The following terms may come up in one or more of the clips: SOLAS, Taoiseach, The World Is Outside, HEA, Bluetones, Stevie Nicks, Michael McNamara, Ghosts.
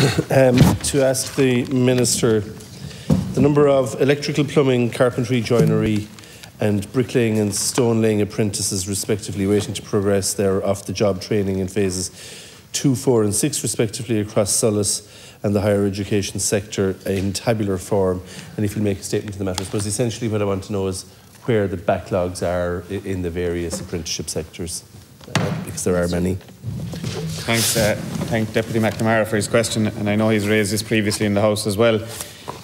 to ask the Minister the number of electrical, plumbing, carpentry, joinery and bricklaying and stone laying apprentices respectively waiting to progress their off-the-job training in phases 2, 4 and 6 respectively across SOLAS and the higher education sector in tabular form, and if you'll make a statement to the matter. I suppose essentially what I want to know is where the backlogs are in the various apprenticeship sectors, because there are many. Thanks. Thank Deputy McNamara for his question, and I know he's raised this previously in the House as well.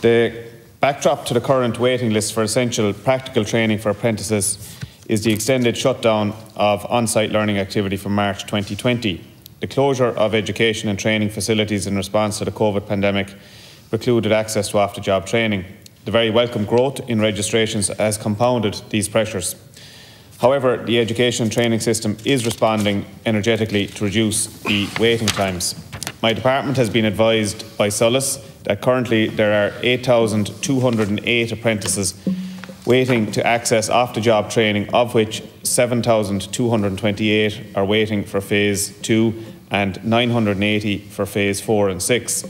The backdrop to the current waiting list for essential practical training for apprentices is the extended shutdown of on-site learning activity from March 2020. The closure of education and training facilities in response to the COVID pandemic precluded access to after-job training. The very welcome growth in registrations has compounded these pressures. However, the education and training system is responding energetically to reduce the waiting times. My department has been advised by SOLAS that currently there are 8,208 apprentices waiting to access after-job training, of which 7,228 are waiting for Phase 2 and 980 for Phase 4 and 6.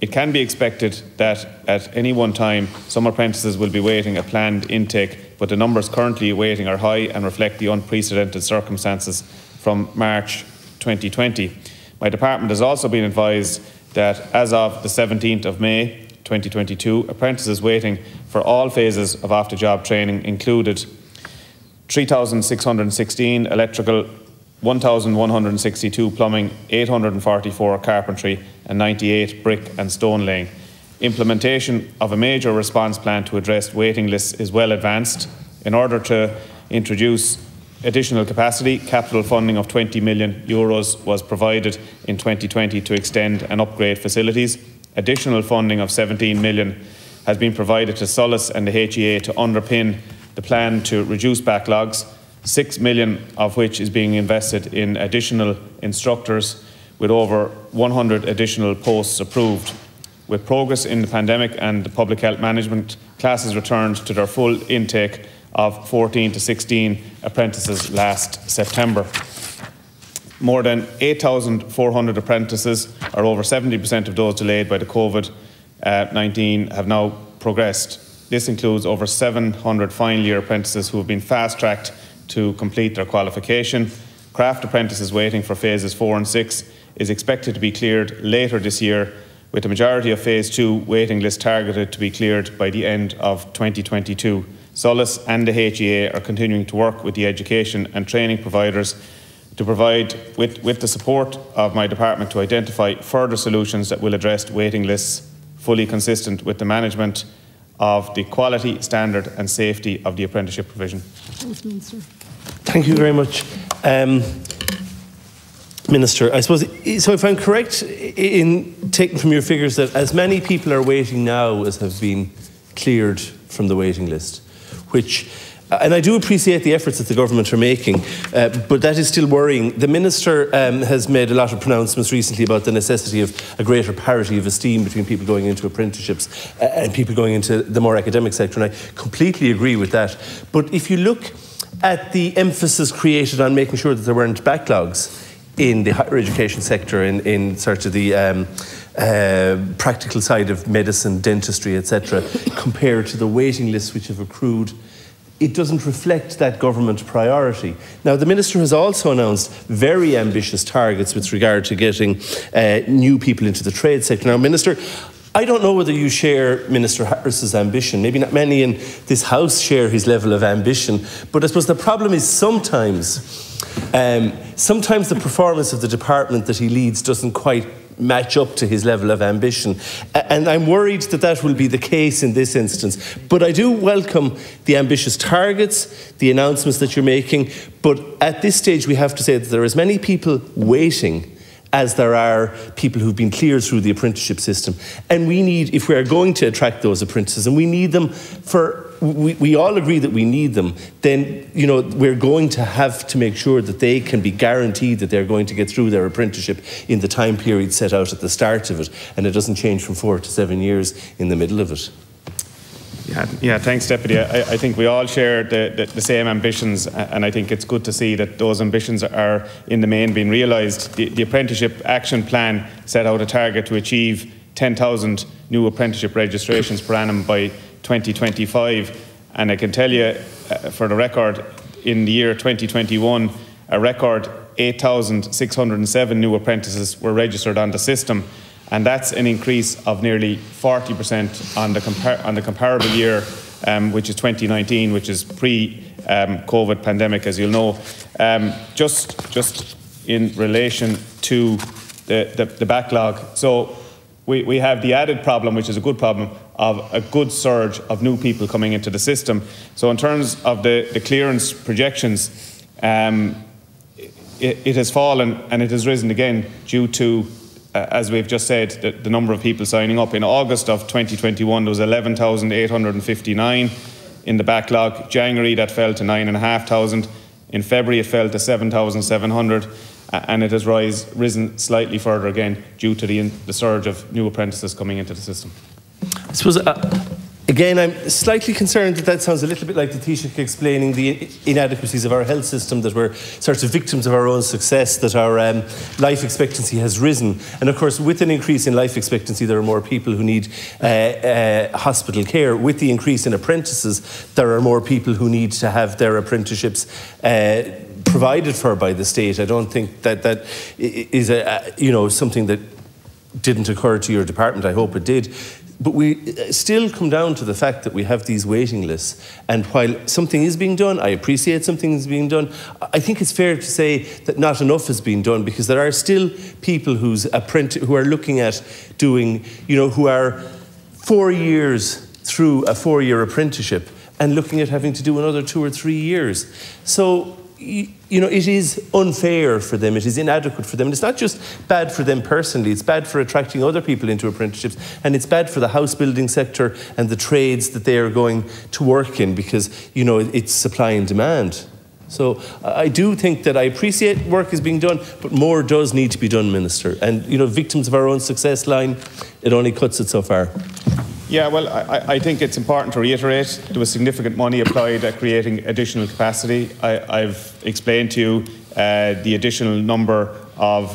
It can be expected that at any one time some apprentices will be waiting a planned intake, but the numbers currently waiting are high and reflect the unprecedented circumstances from March 2020. My department has also been advised that as of the 17th of May 2022, apprentices waiting for all phases of after-job training included 3,616 electrical, 1,162 plumbing, 844 carpentry and 98 brick and stone laying. Implementation of a major response plan to address waiting lists is well advanced. In order to introduce additional capacity, capital funding of €20 million was provided in 2020 to extend and upgrade facilities. Additional funding of €17 million has been provided to SOLAS and the HEA to underpin the plan to reduce backlogs, €6 million of which is being invested in additional instructors with over 100 additional posts approved. With progress in the pandemic and the public health management, classes returned to their full intake of 14 to 16 apprentices last September. More than 8,400 apprentices, or over 70% of those delayed by the COVID-19, have now progressed. This includes over 700 final year apprentices who have been fast-tracked to complete their qualification. Craft apprentices waiting for phases 4 and 6 is expected to be cleared later this year, with the majority of phase 2 waiting list targeted to be cleared by the end of 2022. SOLAS and the HEA are continuing to work with the education and training providers to provide with the support of my department to identify further solutions that will address waiting lists fully consistent with the management of the quality, standard and safety of the apprenticeship provision. Thank you very much, Minister. I suppose, so if I'm correct in taking from your figures that as many people are waiting now as have been cleared from the waiting list, which, and I do appreciate the efforts that the government are making, but that is still worrying. The Minister has made a lot of pronouncements recently about the necessity of a greater parity of esteem between people going into apprenticeships and people going into the more academic sector, and I completely agree with that. But if you look at the emphasis created on making sure that there weren't backlogs in the higher education sector, in sort of the practical side of medicine, dentistry, etc., compared to the waiting lists which have accrued, it doesn't reflect that government priority. Now, the Minister has also announced very ambitious targets with regard to getting new people into the trade sector. Now, Minister, I don't know whether you share Minister Harris's ambition. Maybe not many in this House share his level of ambition, but I suppose the problem is sometimes the performance of the department that he leads doesn't quite match up to his level of ambition. And I'm worried that that will be the case in this instance. But I do welcome the ambitious targets, the announcements that you're making. But at this stage, we have to say that there are as many people waiting as there are people who've been cleared through the apprenticeship system. And we need, if we are going to attract those apprentices, and we need them for, we all agree that we need them, then, you know, we're going to have to make sure that they can be guaranteed that they're going to get through their apprenticeship in the time period set out at the start of it, and it doesn't change from 4 to 7 years in the middle of it. Yeah, thanks, Deputy. I think we all share the same ambitions, and I think it's good to see that those ambitions are in the main being realised. The Apprenticeship Action Plan set out a target to achieve 10,000 new apprenticeship registrations per annum by 2025, and I can tell you, for the record, in the year 2021, a record 8,607 new apprentices were registered on the system, and that's an increase of nearly 40% on the comparable year, which is 2019, which is pre-COVID pandemic, as you'll know. Just in relation to the backlog, so we have the added problem, which is a good problem, of a good surge of new people coming into the system. So in terms of the clearance projections, it has fallen and it has risen again due to, as we've just said, the number of people signing up. In August of 2021, there was 11,859 in the backlog. January, that fell to 9,500. In February, it fell to 7,700. And it has risen slightly further again due to the surge of new apprentices coming into the system. I suppose, again, I'm slightly concerned that sounds a little bit like the Taoiseach explaining the inadequacies of our health system, that we're sort of victims of our own success, that our life expectancy has risen. And of course, with an increase in life expectancy, there are more people who need hospital care. With the increase in apprentices, there are more people who need to have their apprenticeships provided for by the state. I don't think that is something that didn't occur to your department. I hope it did. But we still come down to the fact that we have these waiting lists. And while something is being done, I appreciate something is being done, I think it's fair to say that not enough is being done, because there are still people who are looking at doing, who are 4 years through a 4-year apprenticeship and looking at having to do another 2 or 3 years. So, it is unfair for them, it is inadequate for them. And it's not just bad for them personally, it's bad for attracting other people into apprenticeships, and it's bad for the house building sector and the trades that they are going to work in, because, it's supply and demand. So I do think that I appreciate work is being done, but more does need to be done, Minister. And, victims of our own success line, it only cuts it so far. Yeah, well, I think it's important to reiterate there was significant money applied at creating additional capacity. I've explained to you the additional number of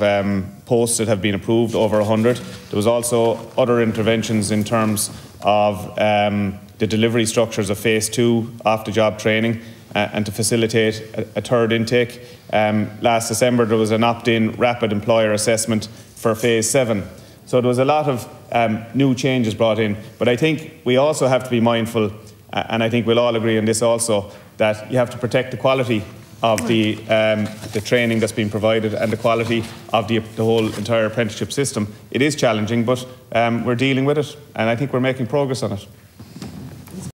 posts that have been approved, over 100. There was also other interventions in terms of the delivery structures of Phase 2 after-job training and to facilitate a third intake. Last December, there was an opt-in rapid employer assessment for Phase 7. So there was a lot of new changes brought in. But I think we also have to be mindful, and I think we'll all agree on this also, that you have to protect the quality of the training that's been provided and the quality of the whole entire apprenticeship system. It is challenging, but we're dealing with it, and I think we're making progress on it.